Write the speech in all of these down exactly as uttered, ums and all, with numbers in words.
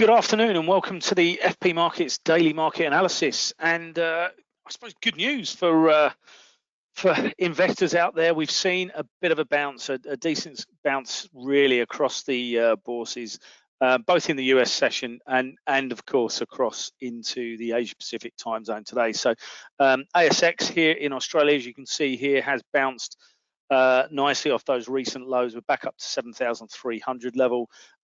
Good afternoon and welcome to the F P Markets Daily Market Analysis. And uh, I suppose good news for uh, for investors out there. We've seen a bit of a bounce, a, a decent bounce really across the uh, bourses, uh, both in the U S session and, and of course across into the Asia Pacific time zone today. So um, A S X here in Australia, as you can see here, has bounced Uh, nicely off those recent lows. We're back up to seven thousand three hundred level.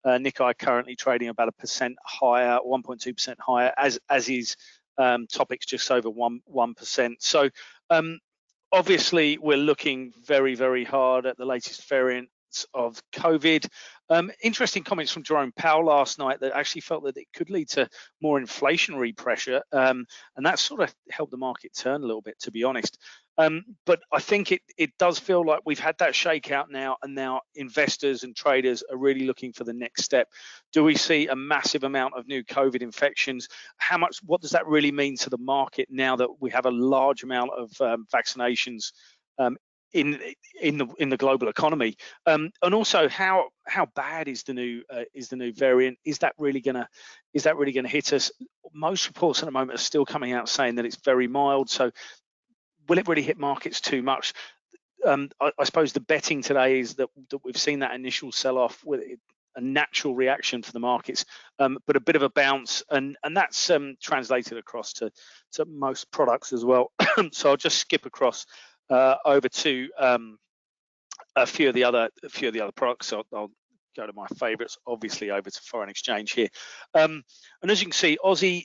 Uh, Nikkei currently trading about a percent higher, one point two percent higher, as as is um, TOPIX just over one one percent. So um, obviously we're looking very very hard at the latest variant of COVID. Um, interesting comments from Jerome Powell last night that actually felt that it could lead to more inflationary pressure, um, and that sort of helped the market turn a little bit, to be honest. Um, but I think it, it does feel like we've had that shakeout now, and now investors and traders are really looking for the next step. Do we see a massive amount of new COVID infections? How much? What does that really mean to the market now that we have a large amount of um, vaccinations um, in in the in the global economy? Um, and also, how how bad is the new uh, is the new variant? Is that really gonna is that really gonna hit us? Most reports at the moment are still coming out saying that it's very mild. So will it really hit markets too much? Um, I, I suppose the betting today is that, that we've seen that initial sell-off with a natural reaction for the markets, um, but a bit of a bounce, and and that's um, translated across to to most products as well. So I'll just skip across uh, over to um, a few of the other a few of the other products. So I'll, I'll go to my favorites, obviously, over to foreign exchange here. Um, and as you can see, Aussie,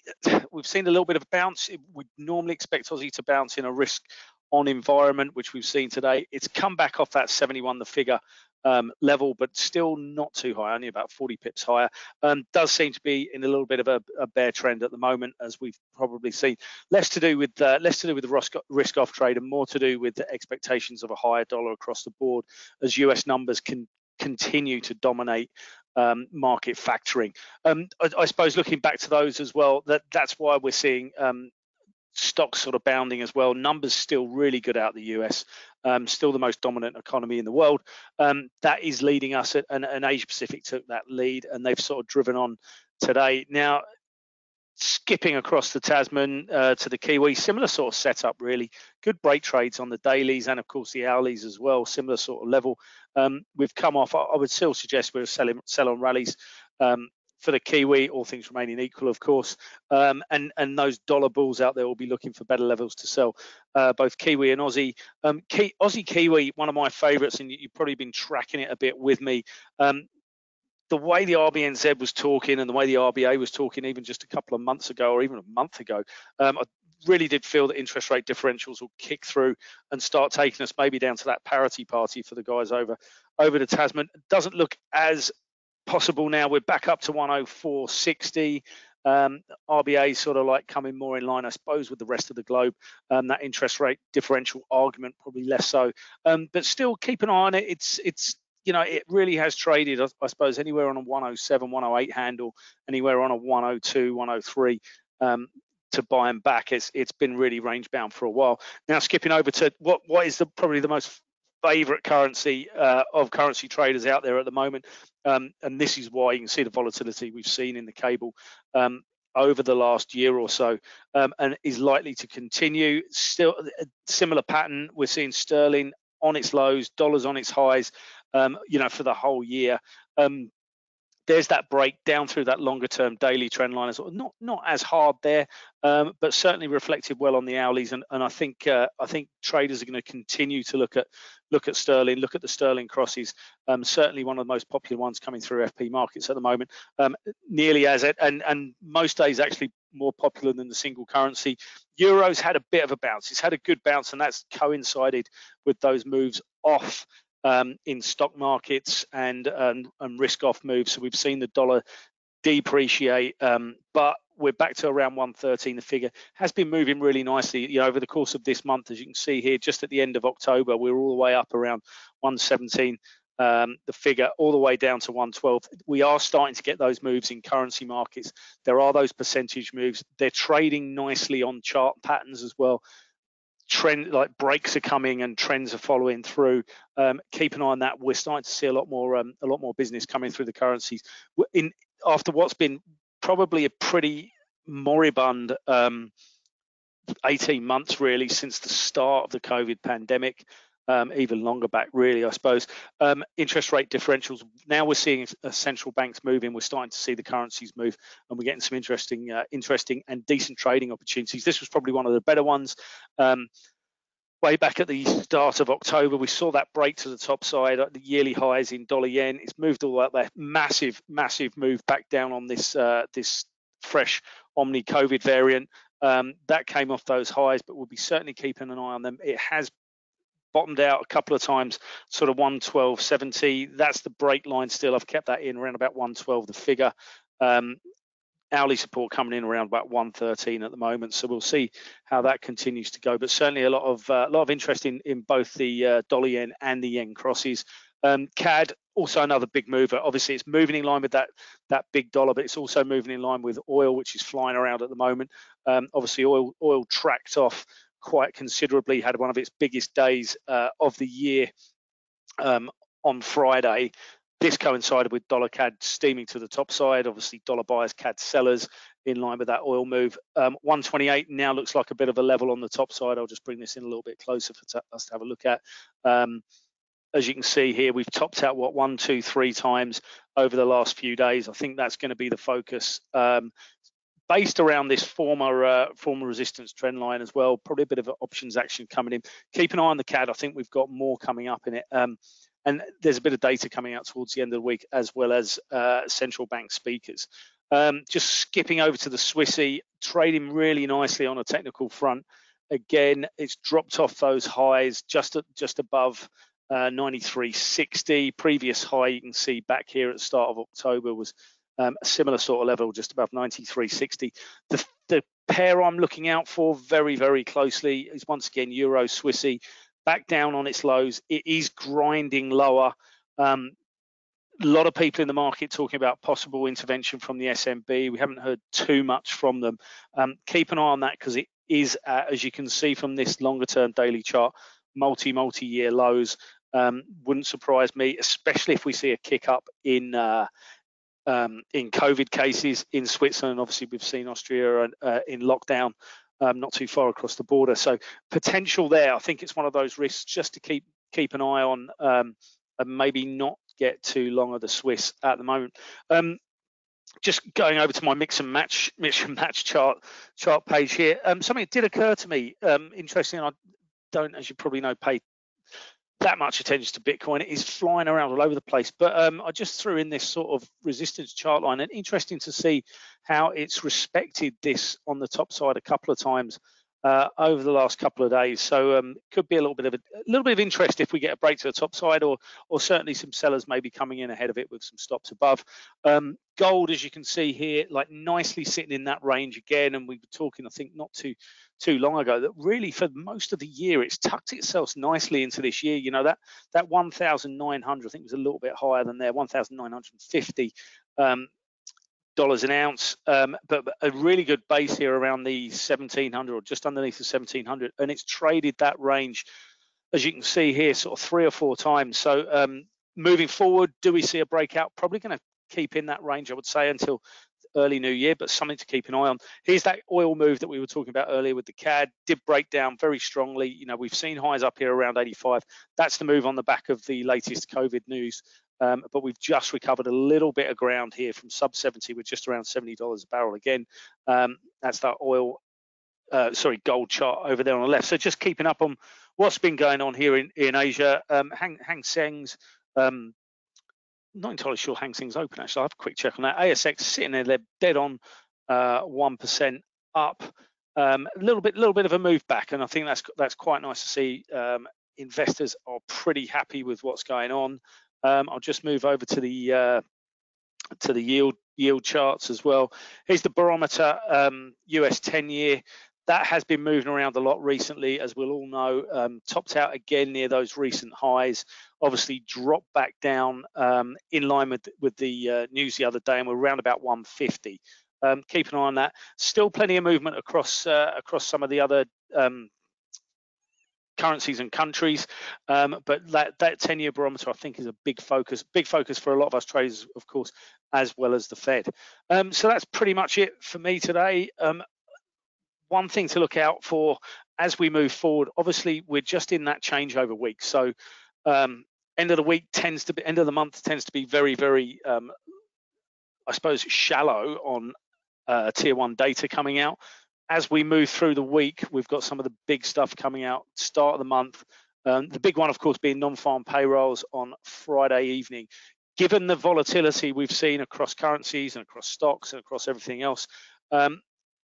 we've seen a little bit of a bounce. We'd normally expect Aussie to bounce in a risk on environment, which we've seen today. It's come back off that seventy-one, the figure um, level, but still not too high, only about forty pips higher. Um, does seem to be in a little bit of a, a bear trend at the moment, as we've probably seen. Less to do with uh, less to do with the risk off trade and more to do with the expectations of a higher dollar across the board, as U S numbers can continue to dominate um, market factoring. Um, I, I suppose looking back to those as well, that that's why we're seeing um, stocks sort of bounding as well. Numbers still really good out of the U S, um, still the most dominant economy in the world. Um, that is leading us, at, and, and Asia Pacific took that lead, and they've sort of driven on today. Now, skipping across the Tasman uh, to the Kiwi, similar sort of setup really. Good break trades on the dailies and of course the hourlies as well, similar sort of level. Um, we've come off, I would still suggest we're selling sell on rallies um, for the Kiwi, all things remaining equal of course. Um, and, and those dollar bulls out there will be looking for better levels to sell, uh, both Kiwi and Aussie. Um, Ki Aussie Kiwi, one of my favorites, and you've probably been tracking it a bit with me. Um, The way the R B N Z was talking and the way the R B A was talking even just a couple of months ago or even a month ago, um, I really did feel that interest rate differentials will kick through and start taking us maybe down to that parity party for the guys over over to Tasman. It doesn't look as possible now. We're back up to one oh four sixty. Um, R B A sort of like coming more in line, I suppose, with the rest of the globe. Um, that interest rate differential argument probably less so, um, but still keep an eye on it. It's it's you know, it really has traded, I suppose, anywhere on a one oh seven, one oh eight handle, anywhere on a one oh two, one oh three um, to buy and back. It's it's been really range bound for a while. Now skipping over to what what is the, probably the most favorite currency uh, of currency traders out there at the moment, um, and this is why you can see the volatility we've seen in the cable Um, over the last year or so, um, and is likely to continue. Still a similar pattern, we're seeing sterling on its lows, dollars on its highs, um, you know, for the whole year. Um, there's that break down through that longer term daily trend line. It's not not as hard there, um, but certainly reflected well on the hourlies. And, and I think uh, I think traders are going to continue to look at look at sterling, look at the sterling crosses. Um, certainly one of the most popular ones coming through F P Markets at the moment. Um, nearly as it, and and most days actually more popular than the single currency. Euro's had a bit of a bounce. It's had a good bounce, and that's coincided with those moves off um, in stock markets and, and and risk off moves. So we've seen the dollar depreciate, um, but we're back to around one thirteen. The figure has been moving really nicely, you know, over the course of this month. As you can see here, just at the end of October, we were all the way up around one seventeen. Um, the figure all the way down to one twelve. We are starting to get those moves in currency markets. There are those percentage moves. They're trading nicely on chart patterns as well. Trend like breaks are coming and trends are following through. Um, keep an eye on that. We're starting to see a lot more um, a lot more business coming through the currencies. In after what's been probably a pretty moribund um, eighteen months really since the start of the COVID pandemic, um, even longer back really, I suppose. Um, interest rate differentials, now we're seeing uh, central banks moving, we're starting to see the currencies move, and we're getting some interesting uh, interesting and decent trading opportunities. This was probably one of the better ones. Um, Way back at the start of October, we saw that break to the top side at the yearly highs in dollar yen. It's moved all up there. Massive, massive move back down on this uh, this fresh Omni COVID variant. Um, that came off those highs, but we'll be certainly keeping an eye on them. It has bottomed out a couple of times, sort of one twelve seventy. That's the break line still. I've kept that in around about one twelve, the figure. Um, hourly support coming in around about one thirteen at the moment, so we'll see how that continues to go, but certainly a lot of uh, a lot of interest in in both the uh, dollar yen and the yen crosses. um C A D also another big mover. Obviously it's moving in line with that that big dollar, but it's also moving in line with oil, which is flying around at the moment. Um obviously oil oil tracked off quite considerably, had one of its biggest days uh, of the year um on Friday. This coincided with dollar C A D steaming to the top side, obviously dollar buyers, C A D sellers, in line with that oil move. Um, one twenty-eight now looks like a bit of a level on the top side. I'll just bring this in a little bit closer for us to have a look at. Um, as you can see here, we've topped out, what, one, two, three times over the last few days. I think that's going to be the focus, um, based around this former uh, former resistance trend line as well. Probably a bit of options action coming in. Keep an eye on the C A D. I think we've got more coming up in it. Um, And there's a bit of data coming out towards the end of the week, as well as uh, central bank speakers. Um, just skipping over to the Swissie, trading really nicely on a technical front. Again, it's dropped off those highs just at, just above uh, ninety-three sixty. Previous high you can see back here at the start of October was um, a similar sort of level, just above ninety-three sixty. The, the pair I'm looking out for very, very closely is once again Euro Swissie. Back down on its lows, it is grinding lower. Um, a lot of people in the market talking about possible intervention from the S M B. We haven't heard too much from them. Um, keep an eye on that, because it is, uh, as you can see from this longer term daily chart, multi, multi-year lows. Um, wouldn't surprise me, especially if we see a kick up in uh, um, in COVID cases in Switzerland. Obviously, we've seen Austria uh, in lockdown. Um, not too far across the border, so potential there. I think it's one of those risks just to keep keep an eye on, um, and maybe not get too long of the Swiss at the moment. Um, just going over to my mix and match mix and match chart chart page here. Um, something that did occur to me, um, interesting. I don't, as you probably know, pay that much attention to Bitcoin. It is flying around all over the place, but um, I just threw in this sort of resistance chart line, and interesting to see how it's respected this on the top side a couple of times uh, over the last couple of days. So um, could be a little bit of a, a little bit of interest if we get a break to the top side, or or certainly some sellers maybe coming in ahead of it with some stops above. Um, gold, as you can see here, like nicely sitting in that range again, and we were talking, I think, not too too long ago, that really for most of the year it's tucked itself nicely into this year. You know, that that one thousand nine hundred, I think it was a little bit higher than there, one thousand nine hundred fifty um, dollars an ounce, um, but, but a really good base here around the seventeen hundred, or just underneath the seventeen hundred, and it's traded that range, as you can see here, sort of three or four times. So um, moving forward, do we see a breakout? Probably going to keep in that range, I would say, until early new year, but something to keep an eye on. Here's that oil move that we were talking about earlier with the C A D. Did break down very strongly. You know, we've seen highs up here around eighty-five. That's the move on the back of the latest COVID news, um, but we've just recovered a little bit of ground here from sub seventy. We're just around seventy dollars a barrel again. Um, that's that oil, uh, sorry, gold chart over there on the left. So just keeping up on what's been going on here in, in Asia. Um, Hang, Hang Seng's, um, not entirely sure Hang Seng's open, actually. I'll have a quick check on that. A S X sitting there, they're dead on uh, one percent up. Um, a little bit, little bit of a move back, and I think that's that's quite nice to see. Um, investors are pretty happy with what's going on. Um, I'll just move over to the uh, to the yield yield charts as well. Here's the barometer, um, U S ten year. That has been moving around a lot recently, as we'll all know. Um, topped out again near those recent highs, obviously dropped back down um, in line with, with the uh, news the other day, and we're around about one fifty. Um, keep an eye on that. Still plenty of movement across uh, across some of the other um, currencies and countries, um, but that that ten-year barometer I think is a big focus, big focus for a lot of us traders, of course, as well as the Fed. Um, so that's pretty much it for me today. Um, one thing to look out for as we move forward, obviously we're just in that changeover week, so um, end of the week tends to be, end of the month tends to be very, very, um, I suppose, shallow on uh, tier one data coming out. As we move through the week, we've got some of the big stuff coming out, start of the month. Um, the big one, of course, being non-farm payrolls on Friday evening. Given the volatility we've seen across currencies and across stocks and across everything else, um,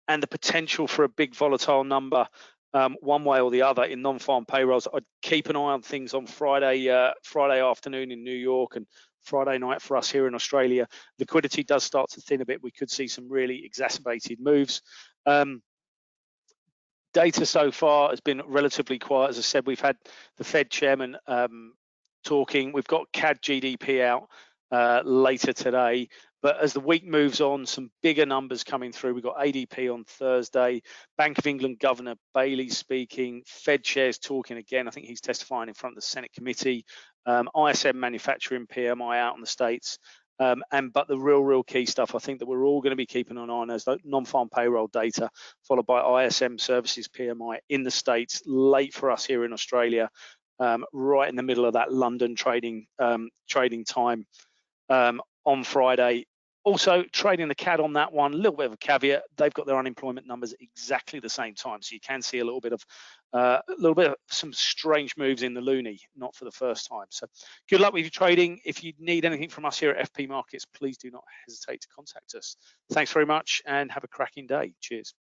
and the potential for a big volatile number um, one way or the other in non-farm payrolls, I'd keep an eye on things on Friday, uh, Friday afternoon in New York and Friday night for us here in Australia. Liquidity does start to thin a bit. We could see some really exacerbated moves. Um, Data so far has been relatively quiet. As I said, we've had the Fed chairman um, talking. We've got C A D G D P out uh, later today. But as the week moves on, some bigger numbers coming through. We've got A D P on Thursday, Bank of England Governor Bailey speaking, Fed chair's talking again. I think he's testifying in front of the Senate committee. Um, I S M Manufacturing P M I out in the States. Um, and but the real, real key stuff I think that we're all going to be keeping an eye on is non-farm payroll data, followed by I S M services P M I in the States, late for us here in Australia, um, right in the middle of that London trading um, trading time um, on Friday. Also, trading the C A D on that one, a little bit of a caveat. They've got their unemployment numbers exactly the same time, so you can see a little bit of uh, a little bit of some strange moves in the loonie, not for the first time. So, good luck with your trading. If you need anything from us here at F P Markets, please do not hesitate to contact us. Thanks very much, and have a cracking day. Cheers.